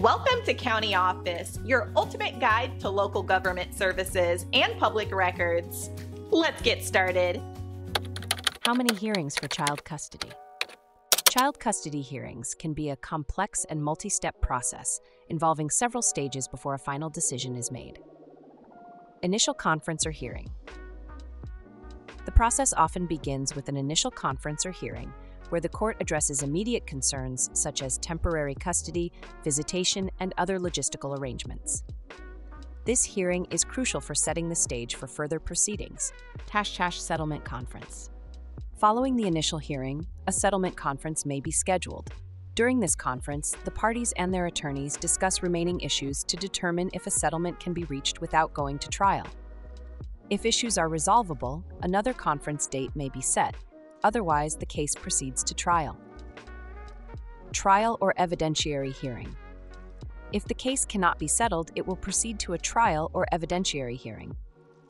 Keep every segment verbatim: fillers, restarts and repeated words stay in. Welcome to County Office, your ultimate guide to local government services and public records. Let's get started. How many hearings for child custody? Child custody hearings can be a complex and multi-step process involving several stages before a final decision is made. Initial conference or hearing. The process often begins with an initial conference or hearing where the court addresses immediate concerns such as temporary custody, visitation, and other logistical arrangements. This hearing is crucial for setting the stage for further proceedings, hash-hash settlement conference. Following the initial hearing, a settlement conference may be scheduled. During this conference, the parties and their attorneys discuss remaining issues to determine if a settlement can be reached without going to trial. If issues are resolvable, another conference date may be set. Otherwise, the case proceeds to trial. Trial or evidentiary hearing. If the case cannot be settled, it will proceed to a trial or evidentiary hearing.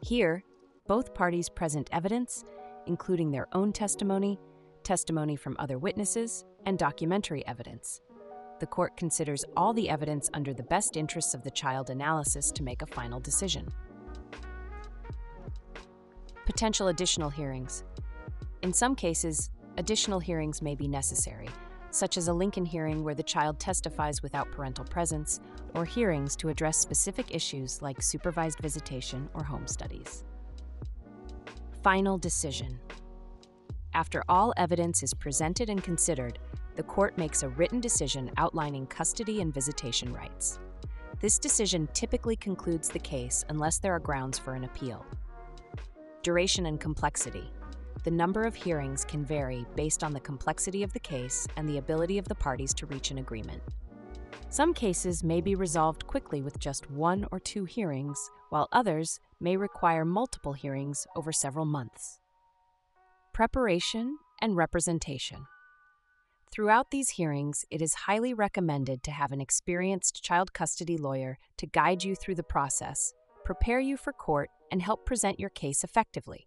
Here, both parties present evidence, including their own testimony, testimony from other witnesses, and documentary evidence. The court considers all the evidence under the best interests of the child analysis to make a final decision. Potential additional hearings. In some cases, additional hearings may be necessary, such as a Lincoln hearing where the child testifies without parental presence, or hearings to address specific issues like supervised visitation or home studies. Final decision. After all evidence is presented and considered, the court makes a written decision outlining custody and visitation rights. This decision typically concludes the case unless there are grounds for an appeal. Duration and complexity. The number of hearings can vary based on the complexity of the case and the ability of the parties to reach an agreement. Some cases may be resolved quickly with just one or two hearings, while others may require multiple hearings over several months. Preparation and representation. Throughout these hearings, it is highly recommended to have an experienced child custody lawyer to guide you through the process, prepare you for court, and help present your case effectively.